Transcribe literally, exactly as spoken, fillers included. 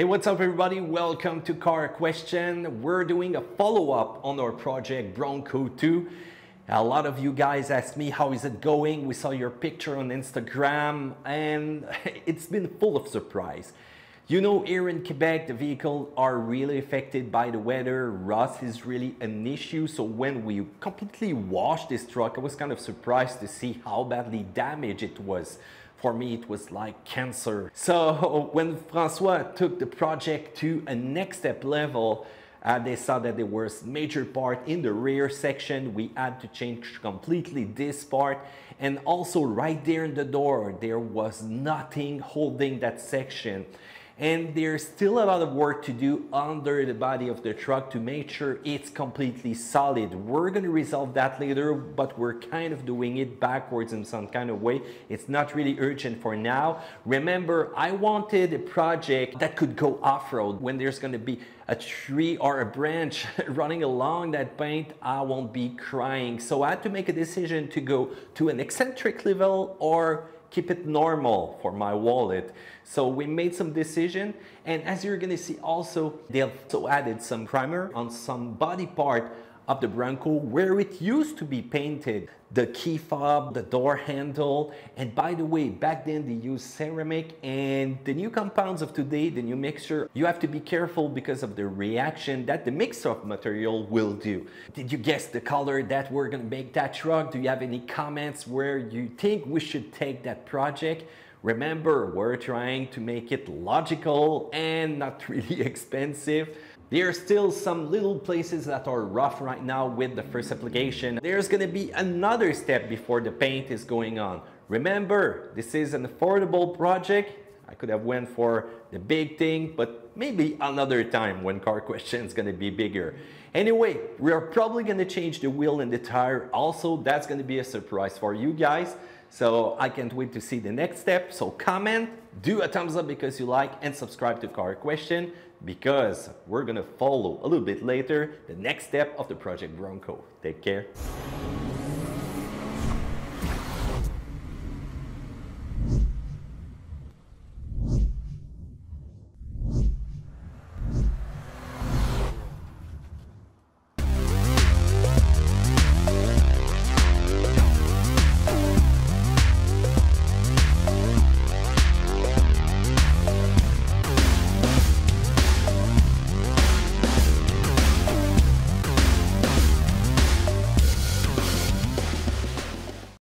Hey, what's up everybody? Welcome to Car Question. We're doing a follow-up on our Project Bronco two. A lot of you guys asked me how is it going. We saw your picture on Instagram and it's been full of surprise. You know, here in Quebec the vehicles are really affected by the weather. Rust is really an issue, so when we completely washed this truck I was kind of surprised to see how badly damaged it was. For me, it was like cancer. So when Francois took the project to a next step level, uh, they saw that there was major part in the rear section. We had to change completely this part. And also right there in the door, there was nothing holding that section. And there's still a lot of work to do under the body of the truck to make sure it's completely solid. We're gonna resolve that later, but we're kind of doing it backwards in some kind of way. It's not really urgent for now. Remember, I wanted a project that could go off-road. When there's gonna be a tree or a branch running along that paint, I won't be crying. So I had to make a decision to go to an eccentric level or keep it normal for my wallet. So we made some decision, and as you're gonna see also, they also added some primer on some body part of the Bronco where it used to be painted. The key fob, the door handle, and by the way, back then they used ceramic, and the new compounds of today, the new mixture, you have to be careful because of the reaction that the mix of material will do. Did you guess the color that we're gonna make that truck? Do you have any comments where you think we should take that project? Remember, we're trying to make it logical and not really expensive. There are still some little places that are rough right now with the first application. There's going to be another step before the paint is going on. Remember, this is an affordable project. I could have went for the big thing, but maybe another time when Car Question is going to be bigger. Anyway, we are probably going to change the wheel and the tire. Also, that's going to be a surprise for you guys. So I can't wait to see the next step. So comment, do a thumbs up because you like, and subscribe to Car Question because we're gonna follow a little bit later the next step of the Project Bronco. Take care.